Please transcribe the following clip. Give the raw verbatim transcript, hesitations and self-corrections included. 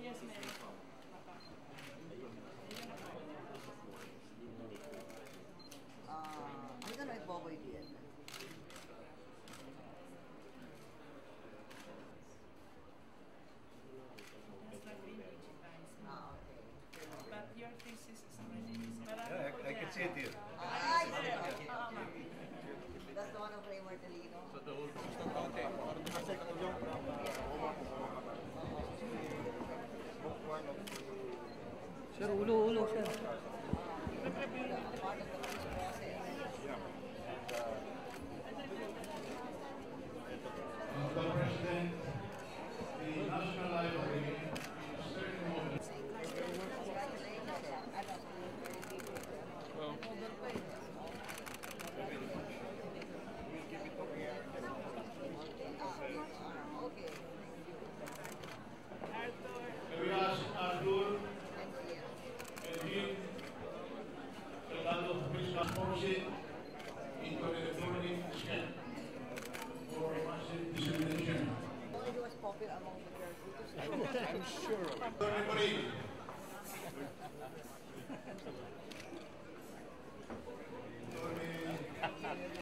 Yes, ma'am. Uh, I'm gonna make boba again. Ah, okay. But your fish is already. Yeah, I, I can see it here. Ah, I see it. Okay. Okay. That's the one of Ray Martellino. So the whole fish is out there. Sir, ulo, ulo, sir. Mister President, the National Library is certain moments. Can we ask Arthur and Dean Fernando Fiscal Forsyth into the electronic scan for massive dissemination? It was popular among the girls. I'm sure of it. Everybody. Everybody.